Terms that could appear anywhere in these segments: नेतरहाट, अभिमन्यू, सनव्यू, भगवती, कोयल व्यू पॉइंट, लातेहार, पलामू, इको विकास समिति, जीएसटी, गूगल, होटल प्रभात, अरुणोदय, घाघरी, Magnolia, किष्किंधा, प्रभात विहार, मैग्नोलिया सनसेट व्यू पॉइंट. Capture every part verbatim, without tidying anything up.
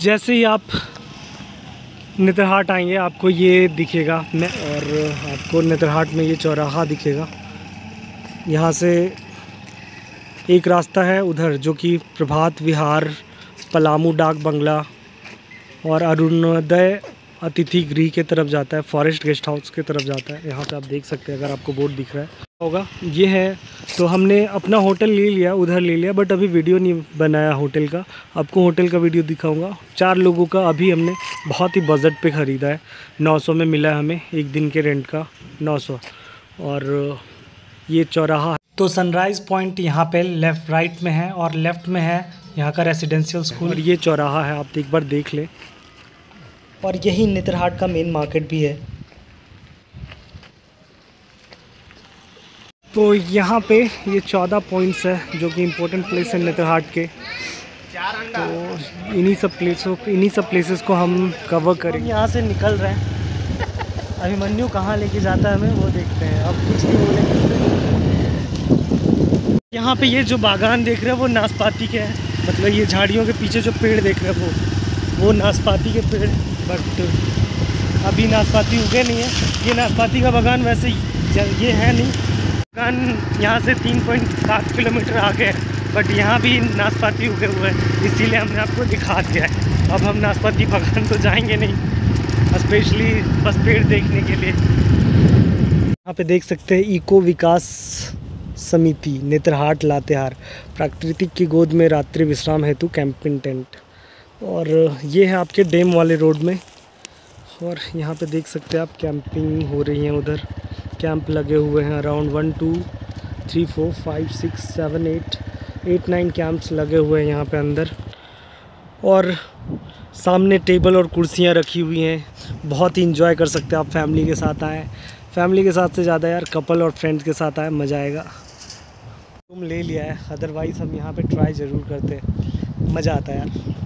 जैसे ही आप नेतरहाट आएंगे आपको ये दिखेगा मैं और आपको नेतरहाट में ये चौराहा दिखेगा। यहाँ से एक रास्ता है उधर जो कि प्रभात विहार, पलामू डाक बंगला और अरुणोदय अतिथि गृह के तरफ जाता है, फॉरेस्ट गेस्ट हाउस के तरफ जाता है। यहाँ पे आप देख सकते हैं, अगर आपको बोर्ड दिख रहा है होगा ये है। तो हमने अपना होटल ले लिया, उधर ले लिया, बट अभी वीडियो नहीं बनाया होटल का। आपको होटल का वीडियो दिखाऊंगा। चार लोगों का अभी हमने बहुत ही बजट पे ख़रीदा है, नौ सौ में मिला है हमें एक दिन के रेंट का नौ सौ। और ये चौराहा, तो सनराइज़ पॉइंट यहाँ पे लेफ़्ट राइट में है और लेफ़्ट में है यहाँ का रेसिडेंशियल स्कूल और ये चौराहा है, आप एक बार देख लें। और यही नेतरहाट का मेन मार्केट भी है। तो यहाँ पे ये चौदह पॉइंट्स है जो कि इम्पोर्टेंट प्लेस है नेतरहाट के। तो इन्हीं सब प्लेसों इन्हीं सब प्लेसेस को हम कवर करें। यहाँ से निकल रहे हैं, अभिमन्यू कहाँ लेके जाता है हमें वो देखते हैं। अब कुछ नहीं बोलेंगे। यहाँ पे ये जो बागान देख रहे हैं वो नाशपाती के हैं, मतलब ये झाड़ियों के पीछे जो पेड़ देख रहे हैं वो वो नाशपाती के पेड़, बट अभी नाशपाती उगे नहीं है। ये नाशपाती का बागान वैसे ये है नहीं, यहाँ से तीन पॉइंट सात किलोमीटर आगे है, बट यहाँ भी नाशपाती उगे हुए हैं, इसीलिए हमने आपको दिखा दिया है। अब हम नाशपाती बागान तो जाएंगे नहीं, स्पेशली बस पेड़ देखने के लिए। यहाँ पे देख सकते हैं इको विकास समिति नेतरहाट लातेहार, प्राकृतिक की गोद में रात्रि विश्राम हेतु कैंपिंग टेंट। और ये है आपके डैम वाले रोड में, और यहाँ पे देख सकते हैं आप कैंपिंग हो रही है। उधर कैंप लगे हुए हैं, around one two three four five six seven eight eight nine camps लगे हुए हैं यहाँ पे अंदर। और सामने टेबल और कुर्सियाँ रखी हुई हैं, बहुत ही इंजॉय कर सकते हैं आप। फैमिली के साथ आएँ, फैमिली के साथ से ज़्यादा यार कपल और फ्रेंड्स के साथ आएँ, मज़ा आएगा। तुम ले लिया है, अदरवाइज़ हम यहाँ पे ट्राई ज़रूर करते, मज़ा आता है यार।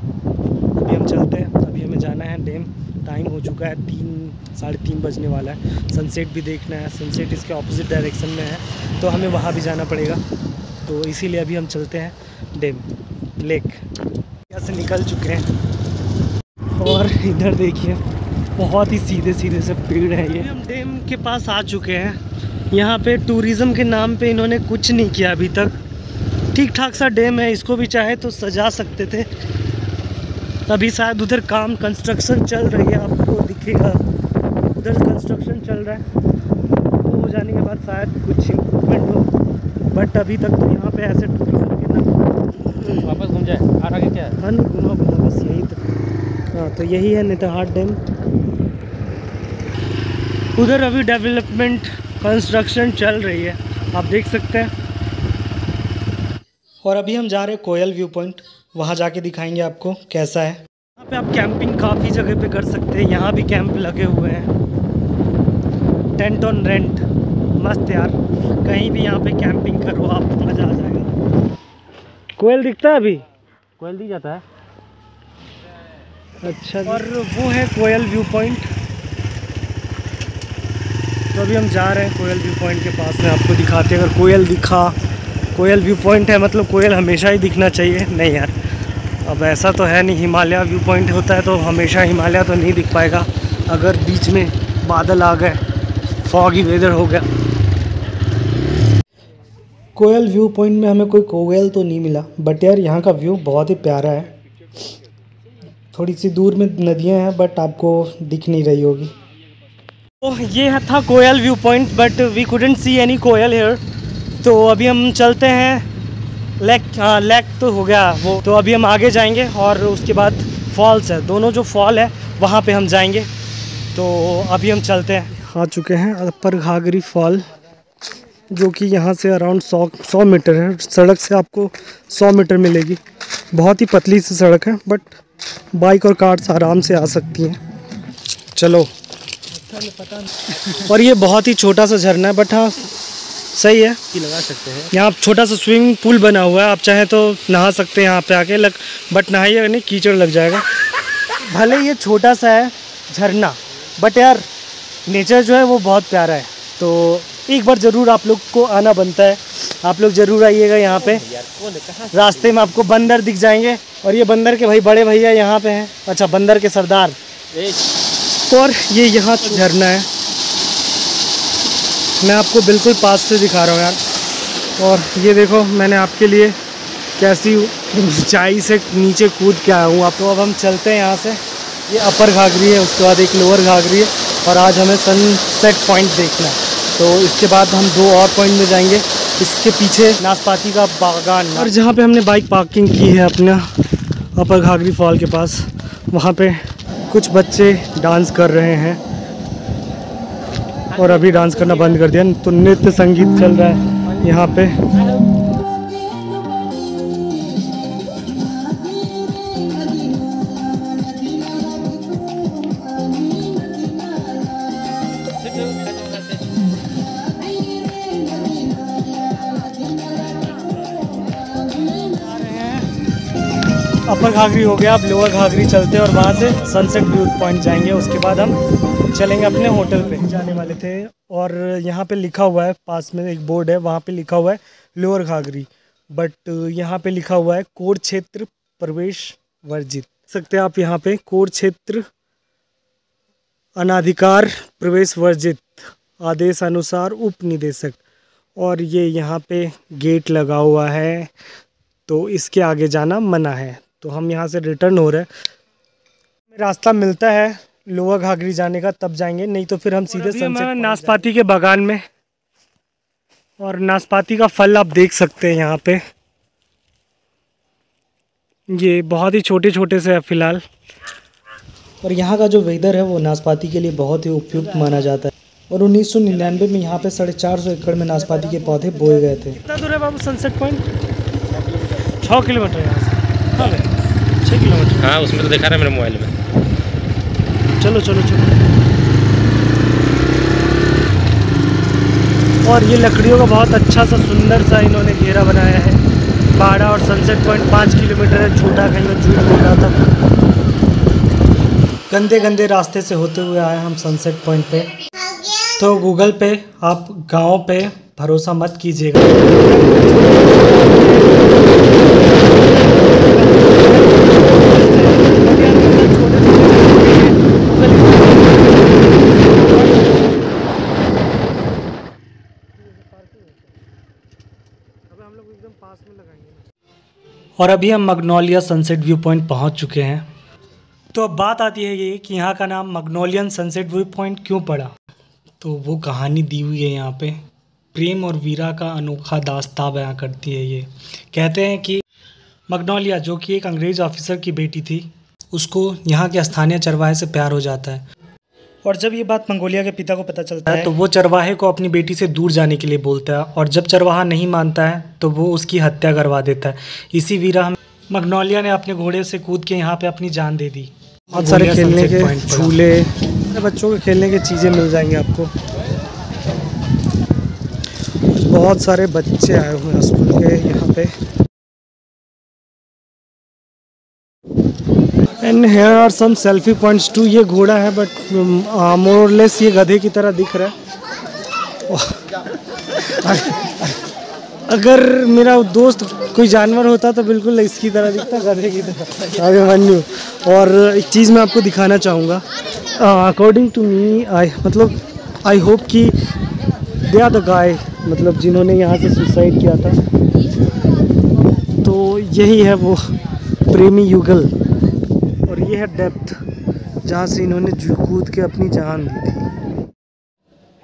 अभी हम चलते हैं, अभी हमें जाना है डैम। टाइम हो चुका है, तीन साढ़े तीन बजने वाला है। सनसेट भी देखना है, सनसेट इसके ऑपोजिट डायरेक्शन में है तो हमें वहाँ भी जाना पड़ेगा, तो इसीलिए अभी हम चलते हैं डैम लेक। यहाँ से निकल चुके हैं और इधर देखिए बहुत ही सीधे सीधे से पेड़ है। ये हम डैम के पास आ चुके हैं। यहाँ पे टूरिज़्म के नाम पे इन्होंने कुछ नहीं किया अभी तक। ठीक ठाक सा डैम है, इसको भी चाहे तो सजा सकते थे। अभी शायद उधर काम कंस्ट्रक्शन चल रही है, आपको दिखेगा उधर कंस्ट्रक्शन चल रहा है, वो हो जाने के बाद शायद कुछ इम्प्रूवमेंट हो, बट अभी तक तो यहाँ पे ऐसे टूरिज्म के नाम। वापस घूम जाए और आगे क्या है? हाँ नहीं, घूमा घूमा बस यही तो। हाँ, तो यही है नेतरहाट डैम। उधर अभी डेवलपमेंट कंस्ट्रक्शन चल रही है, आप देख सकते हैं। और अभी हम जा रहे हैं कोयल व्यू पॉइंट, वहाँ जाके दिखाएंगे आपको कैसा है। यहाँ पे आप कैंपिंग काफ़ी जगह पे कर सकते हैं, यहाँ भी कैंप लगे हुए हैं, टेंट ऑन रेंट, मस्त यार। कहीं भी यहाँ पे कैंपिंग करो आप, मज़ा आ जाएगा। कोयल दिखता है अभी, कोयल दिख जाता है। अच्छा, और वो है कोयल व्यू पॉइंट। तो अभी हम जा रहे हैं कोयल व्यू पॉइंट के पास में, आपको दिखाते हैं। अगर कोयल दिखा, कोयल व्यू पॉइंट है मतलब कोयल हमेशा ही दिखना चाहिए, नहीं यार अब ऐसा तो है नहीं। हिमालय व्यू पॉइंट होता है तो हमेशा हिमालय तो नहीं दिख पाएगा, अगर बीच में बादल आ गए, फॉगी वेदर हो गया। कोयल व्यू पॉइंट में हमें कोई कोयल तो नहीं मिला, बट यार यहाँ का व्यू बहुत ही प्यारा है। थोड़ी सी दूर में नदियाँ हैं बट आपको दिख नहीं रही होगी। तो ये था कोयल व्यू पॉइंट, but we couldn't see any coil here. तो अभी हम चलते हैं लेक, हाँ लेक तो हो गया वो। तो अभी हम आगे जाएंगे और उसके बाद फॉल्स है, दोनों जो फॉल है वहाँ पे हम जाएंगे। तो अभी हम चलते हैं। आ चुके हैं अपर घाघरी फॉल, जो कि यहाँ से अराउंड सौ सौ मीटर है, सड़क से आपको सौ मीटर मिलेगी। बहुत ही पतली सी सड़क है बट बाइक और कार्स आराम से आ सकती हैं। चलो, पता नहीं। और ये बहुत ही छोटा सा झरना है, बट हाँ सही है, लगा सकते हैं। यहाँ छोटा सा स्विमिंग पूल बना हुआ है, आप चाहें तो नहा सकते हैं यहाँ पे आके, लग बट नहाइएगा नहीं, कीचड़ लग जाएगा। भले ये छोटा सा है झरना, बट यार नेचर जो है वो बहुत प्यारा है। तो एक बार ज़रूर आप लोग को आना बनता है आप लोग जरूर आइएगा यहाँ पे। रास्ते में आपको बंदर दिख जाएंगे और ये बंदर के भाई बड़े भैया यहाँ पे हैं, अच्छा बंदर के सरदार। तो और ये यहाँ झरना है, मैं आपको बिल्कुल पास से दिखा रहा हूँ यार। और ये देखो मैंने आपके लिए कैसी ऊंचाई से नीचे कूद के आया हूँ। आपको अब हम चलते हैं यहाँ से, ये अपर घाघरी है, उसके बाद एक लोअर घाघरी है और आज हमें सनसेट पॉइंट देखना है। तो इसके बाद हम दो और पॉइंट में जाएंगे, इसके पीछे नाशपाती का बागान और जहाँ पे हमने बाइक पार्किंग की है अपना अपर घाघरी फॉल के पास, वहाँ पे कुछ बच्चे डांस कर रहे हैं और अभी डांस करना बंद कर दिया, तो नृत्य संगीत चल रहा है यहाँ पे। अपर घाघरी हो गया, अब लोअर घाघरी चलते हैं और वहाँ से सनसेट व्यू पॉइंट जाएंगे। उसके बाद हम चलेंगे अपने होटल पे। जाने वाले थे और यहाँ पे लिखा हुआ है, पास में एक बोर्ड है वहाँ पे लिखा हुआ है लोअर घाघरी, बट यहाँ पे लिखा हुआ है कोर क्षेत्र प्रवेश वर्जित। सकते हैं आप यहाँ पे कोर क्षेत्र अनाधिकार प्रवेश वर्जित आदेश अनुसार उप निदेशक। और ये यहाँ पे गेट लगा हुआ है, तो इसके आगे जाना मना है। तो हम यहाँ से रिटर्न हो रहे हैं, रास्ता मिलता है लोअर घाघरी जाने का तब जाएंगे, नहीं तो फिर हम सीधे सनसेट नाशपाती के बागान में। और नाशपाती का फल आप देख सकते हैं यहाँ पे, ये बहुत ही छोटे छोटे से है फिलहाल। और यहाँ का जो वेदर है वो नाशपाती के लिए बहुत ही उपयुक्त माना जाता है। और उन्नीस सौ निन्यानवे में यहाँ पे साढ़े चार सौ एकड़ में नाशपाती के पौधे बोए गए थे। कितना दूर है बाबू सनसेट पॉइंट? छः किलोमीटर है यहाँ से, छः किलोमीटर। हाँ उसमें तो दिखा रहा है मेरे मोबाइल में। चलो चलो चलो। और ये लकड़ियों का बहुत अच्छा सा सुंदर सा इन्होंने घेरा बनाया है। बाड़ा और सनसेट पॉइंट पाँच किलोमीटर है, छोटा कहीं झूठ बोल रहा था। गंदे गंदे रास्ते से होते हुए आए हम सनसेट पॉइंट पे। तो गूगल पे आप गाँव पे भरोसा मत कीजिएगा। और अभी हम मैग्नोलिया सनसेट व्यू पॉइंट पहुंच चुके हैं। तो अब बात आती है ये कि यहाँ का नाम मैग्नोलियन सनसेट व्यू पॉइंट क्यों पड़ा, तो वो कहानी दी हुई है यहाँ पे। प्रेम और वीरा का अनोखा दास्तां बयां करती है ये। कहते हैं कि मैग्नोलिया जो कि एक अंग्रेज ऑफिसर की बेटी थी, उसको यहाँ के स्थानीय चरवाहे से प्यार हो जाता है। और जब ये बात मंगोलिया के पिता को पता चलता है तो वो चरवाहे को अपनी बेटी से दूर जाने के लिए बोलता है, और जब चरवाहा नहीं मानता है तो वो उसकी हत्या करवा देता है। इसी वीरा मैग्नोलिया ने अपने घोड़े से कूद के यहाँ पे अपनी जान दे दी। बहुत सारे खेलने के झूले, बच्चों के खेलने की चीज़ें मिल जाएंगी आपको। बहुत सारे बच्चे आए हुए हैं स्कूल के यहाँ पे। And here are some selfie points too. ये घोड़ा है बट मोर लेस ये गधे की तरह दिख रहा है। अगर मेरा दोस्त कोई जानवर होता तो बिल्कुल इसकी तरह दिखता, गधे की तरह, अभिमन्यू। और एक चीज़ मैं आपको दिखाना चाहूँगा, अकॉर्डिंग टू मी आई मतलब आई होप कि दे आर द गाय, मतलब जिन्होंने यहाँ से सुसाइड किया था, तो यही है वो प्रेमी युगल। और ये है डेप्थ जहाँ से इन्होंने कूद के अपनी जान दी थी।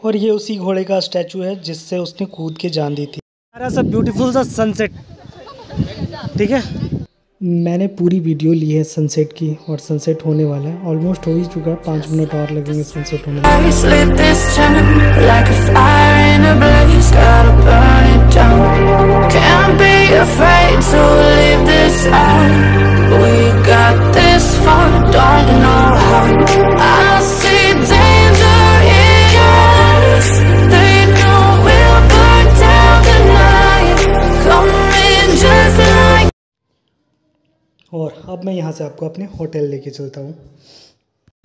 और ये उसी घोड़े का स्टैचू है जिससे उसने कूद के जान दी थी। सारा सा ब्यूटीफुल सा सनसेट। ठीक है, मैंने पूरी वीडियो ली है सनसेट की, और सनसेट होने वाला है, ऑलमोस्ट हो ही चुका है। पाँच मिनट और लगेंगे सनसेट होने में। We got this far, don't know how. I see danger in us. They know we'll burn down the night. Come in just like. और अब मैं यहाँ से आपको अपने होटल लेके चलता हूँ।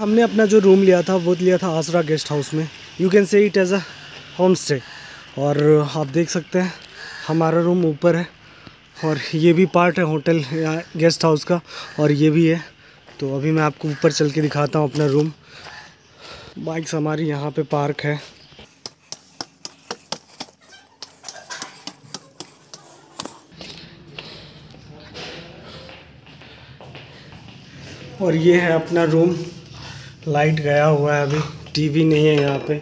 हमने अपना जो रूम लिया था वो लिया था आसरा गेस्ट हाउस में। You can say it as a home stay. और आप देख सकते हैं हमारा रूम ऊपर है और ये भी पार्ट है होटल गेस्ट हाउस का और ये भी है। तो अभी मैं आपको ऊपर चल के दिखाता हूँ अपना रूम। बाइक्स हमारी यहाँ पे पार्क है। और ये है अपना रूम। लाइट गया हुआ है, अभी टीवी नहीं है यहाँ पे।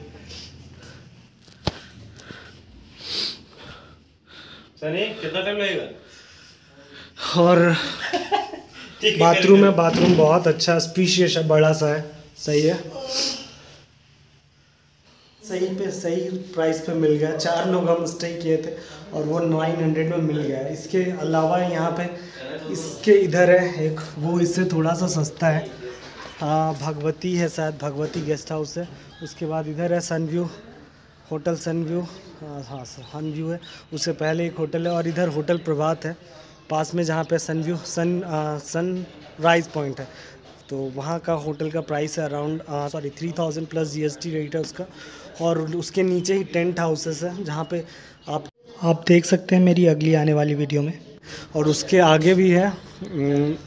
सनी कितना टाइम लगेगा? और बाथरूम है, बाथरूम बहुत अच्छा स्पेशियस है, बड़ा सा है, सही है, सही पे सही प्राइस पे मिल गया। चार लोग हम स्टे किए थे और वो नाइन हंड्रेड में मिल गया। इसके अलावा यहाँ पे इसके इधर है एक, वो इससे थोड़ा सा सस्ता है, हाँ भगवती है शायद, भगवती गेस्ट हाउस है। उसके बाद इधर है सनव्यू, होटल सनव्यू, हाँ सनव्यू है, उससे पहले एक होटल है। और इधर होटल प्रभात है पास में, जहाँ पे सनव्यू सन सनराइज़ पॉइंट है। तो वहाँ का होटल का प्राइस है around sorry three thousand plus जीएसटी rate है उसका। और उसके नीचे ही टेंट हाउसेस है जहाँ पे आप आप देख सकते हैं मेरी अगली आने वाली वीडियो में। और उसके आगे भी है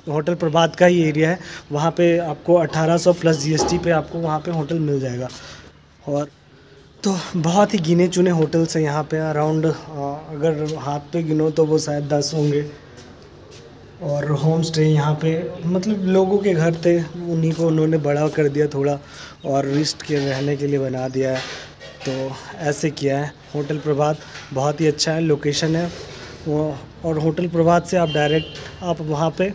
होटल प्रभात का ही एरिया है, वहाँ पे आपको अठारह सौ प्लस जीएसटी पे आपको वहाँ पे होटल मिल जाएगा। और तो बहुत ही गिने चुने होटल्स हैं यहाँ पे, अराउंड अगर हाथ पे गिनो तो वो शायद दस होंगे। और होम स्टे यहाँ पे मतलब लोगों के घर थे, उन्हीं को उन्होंने बड़ा कर दिया थोड़ा और रिस्ट के रहने के लिए बना दिया है, तो ऐसे किया है। होटल प्रभात बहुत ही अच्छा है, लोकेशन है वो। और होटल प्रभात से आप डायरेक्ट आप वहाँ पे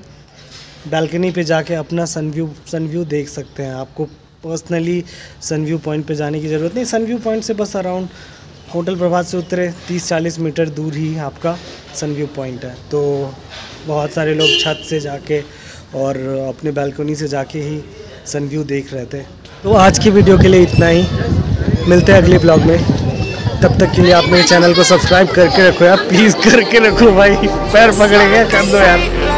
बालकनी पे जाके अपना सनव्यू सनव्यू देख सकते हैं। आपको पर्सनली सनव्यू पॉइंट पे जाने की ज़रूरत नहीं, सनव्यू पॉइंट से बस अराउंड होटल प्रभात से उतरे तीस चालीस मीटर दूर ही आपका सनव्यू पॉइंट है। तो बहुत सारे लोग छत से जाके और अपने बालकनी से जाके ही सनव्यू देख रहे थे। तो आज की वीडियो के लिए इतना ही, मिलते हैं अगले ब्लॉग में। तब तक के लिए आप मेरे चैनल को सब्सक्राइब करके रखो यार, प्लीज़ करके रखो भाई, पैर पकड़ के कर दो यार।